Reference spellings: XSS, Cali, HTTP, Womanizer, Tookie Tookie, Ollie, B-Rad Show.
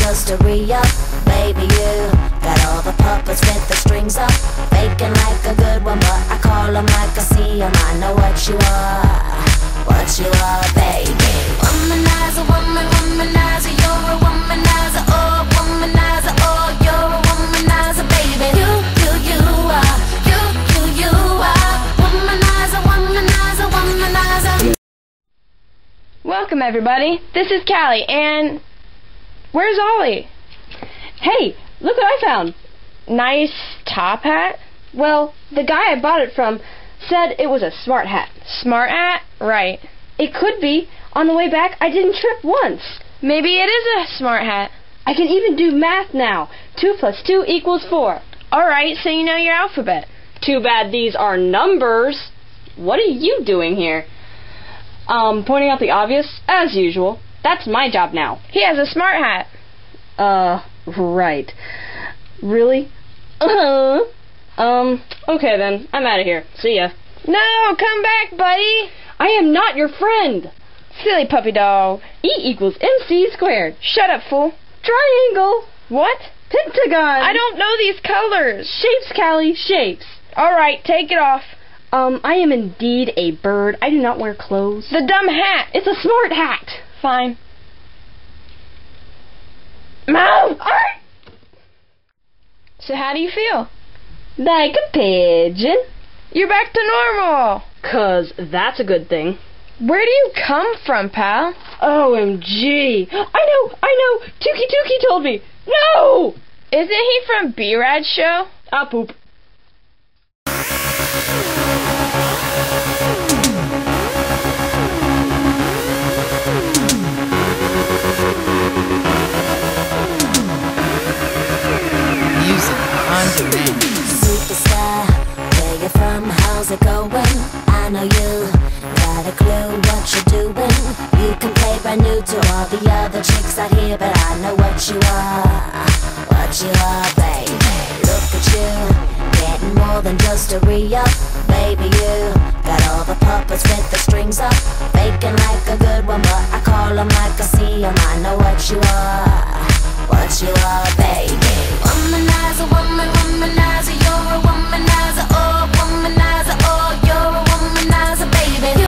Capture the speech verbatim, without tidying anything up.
just to re-up. Baby, you got all the puppets with the strings up, faking like a good one, but I call them like I see them. I know what you are, what you are, baby. Womanizer, woman, womanizer, you're a womanizer, oh, womanizer, oh, you're a womanizer, baby. You, you, you are, you, you, you are, womanizer, womanizer, womanizer. Welcome, everybody. This is Cali, and where's Ollie? Hey, look what I found. Nice top hat. Well, the guy I bought it from said it was a smart hat. Smart hat? Right. It could be. On the way back, I didn't trip once. Maybe it is a smart hat. I can even do math now. Two plus two equals four. Alright, so you know your alphabet. Too bad these are numbers. What are you doing here? Um, pointing out the obvious, as usual. That's my job now. He has a smart hat. Uh... Right. Really? Uh-huh. Um, okay then. I'm out of here. See ya. No, come back, buddy! I am not your friend! Silly puppy dog. E equals M C squared. Shut up, fool. Triangle. What? Pentagon. I don't know these colors. Shapes, Callie, shapes. Alright, take it off. Um, I am indeed a bird. I do not wear clothes. The dumb hat. It's a smart hat. Fine. Mom! Alright! So how do you feel? Like a pigeon. You're back to normal. 'Cause that's a good thing. Where do you come from, pal? O M G. I know, I know. Tookie Tookie told me. No! Isn't he from B-Rad Show? I'll poop. Superstar, where you from, how's it going? I know you got a clue what you're doing. You can play brand new to all the other chicks out here, but I know what you are, what you are, baby. Look at you, getting more than just a re-up. Baby, you got all the puppets with the strings up, faking like a good one, but I call them like I see them. I know what you are,